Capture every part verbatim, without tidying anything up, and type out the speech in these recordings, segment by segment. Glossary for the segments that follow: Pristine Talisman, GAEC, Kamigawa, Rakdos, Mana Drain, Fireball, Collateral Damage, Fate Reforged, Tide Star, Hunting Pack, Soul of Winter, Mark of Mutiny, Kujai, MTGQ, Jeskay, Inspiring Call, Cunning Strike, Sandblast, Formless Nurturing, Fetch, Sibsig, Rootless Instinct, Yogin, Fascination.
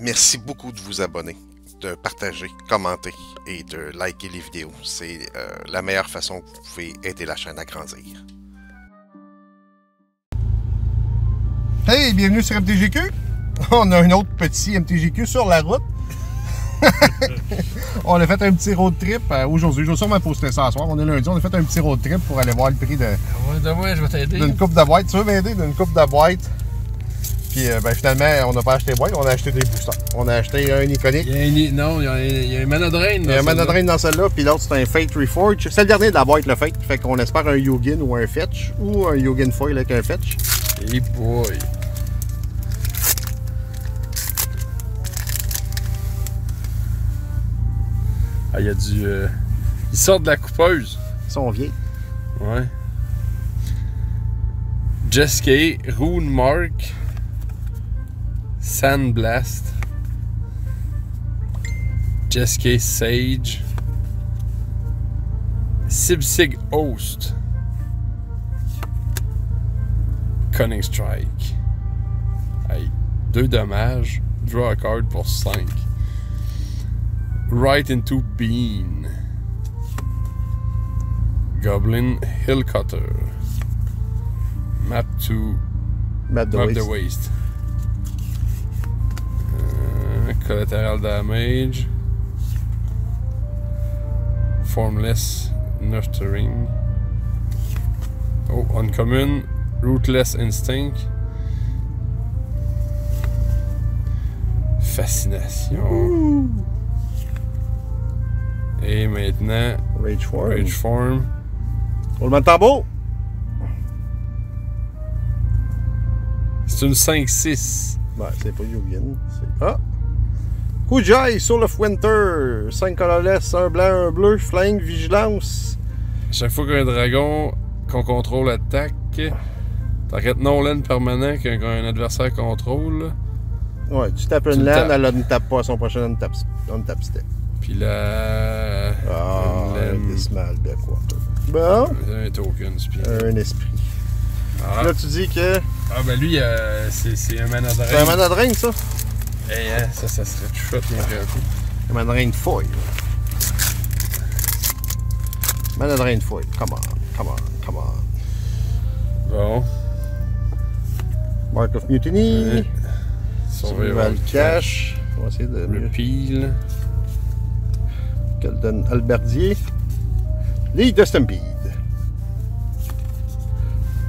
Merci beaucoup de vous abonner, de partager, commenter et de liker les vidéos. C'est euh, la meilleure façon que vous pouvez aider la chaîne à grandir. Hey, bienvenue sur M T G Q. On a un autre petit M T G Q sur la route. On a fait un petit road trip aujourd'hui. Je vais sûrement poster ça ce soir. On est lundi. On a fait un petit road trip pour aller voir le prix de. Ouais, ouais, je vais t'aider. D'une coupe de boîte. Tu veux m'aider d'une coupe de boîte? Puis euh, ben, finalement, on n'a pas acheté boîte, on a acheté des boosters. On a acheté un iconique. Il y a une, non, il y a, il y a un Mana Drain. Il y a un Mana Drain dans celle-là, puis l'autre, c'est un Fate Reforged. C'est le dernier de la boîte, le Fate. Fait qu'on espère un Yogin ou un Fetch, ou un Yogin foil avec un Fetch. Hey boy! Ah, il y a du... Euh... Ils sortent de la coupeuse. Ils sont vieux. Ouais. Jeskay, Rune Mark... Sandblast, Jeskay Sage, Sibsig Host, Cunning Strike. Hey, deux dommages, draw a card pour cinq. Right into Bean, Goblin Hill Cutter, Map to Map the, map waste. the waste. Collateral Damage, Formless Nurturing, oh, Uncommon, Rootless Instinct, Fascination, Ouh. Et maintenant Rage Form. Rage Form. Roulement de tambour. C'est une cinq six. Ouais, c'est pas Yogin. Ah! Kujai, Soul of Winter, cinq colorless, un blanc, un bleu, flingue, vigilance. Chaque fois qu'un dragon qu'on contrôle attaque, t'arrêtes non land permanent qu'un adversaire contrôle. Ouais, tu tapes une land, elle ne tape pas, à son prochain on tape, on tape step. Puis là... Ah, un dismal de quoi. Bon. Un token, un esprit. Ah. Là, tu dis que... Ah ben lui, euh, c'est un mana drain. C'est un mana drain, ça? Eh hey, hein, ça, ça serait tout chouette, mais un coup. Mana Drain foil. Mana Drain foil. Come on, come on, come on. Bon. Mark of Mutiny. Survival Cash. On va essayer de... Le Peel. Golden Alberdier. Ligue de Stampede.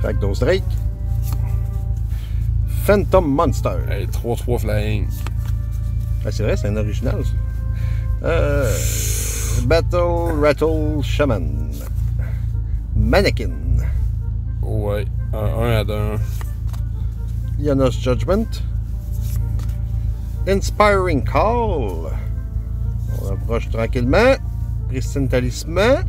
Rakdos Drake. Phantom Monster. Hey, trois trois Flying. Ah, c'est vrai, c'est un original, ça. Euh, Battle Rattle Shaman. Mannequin. Ouais, un à un. Yana's Judgment. Inspiring Call. On approche tranquillement. Pristine Talisman.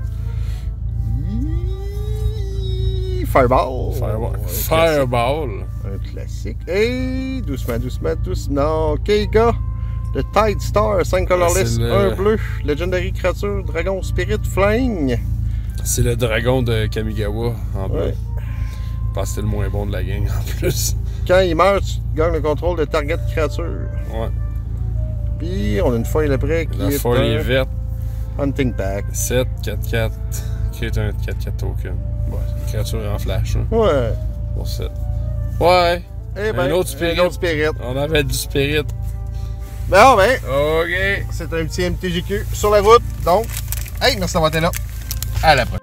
Fireball. Fireball. Un Fireball. Un classique. Et doucement, doucement, doucement. Kamigawa. Le Tide Star, cinq colorless, le... un bleu. Legendary Creature, Dragon Spirit, Flying. C'est le dragon de Kamigawa, en bleu. Ouais. Je pense que c'était le moins bon de la gang, en plus. Quand il meurt, tu gagnes le contrôle de target créature. Ouais. Puis, on a une foil après qui la est... La foil est verte. Hunting Pack. sept quatre quatre. Qui est un quatre quatre token. Ouais, une créature en flash. Hein? Ouais. Pour ça. Ouais. Eh ben, un autre spirit. Un autre spirit. On avait du spirit. Bon, ben. OK. C'est un petit M T G Q sur la route. Donc, hey, merci d'avoir été là. À la prochaine.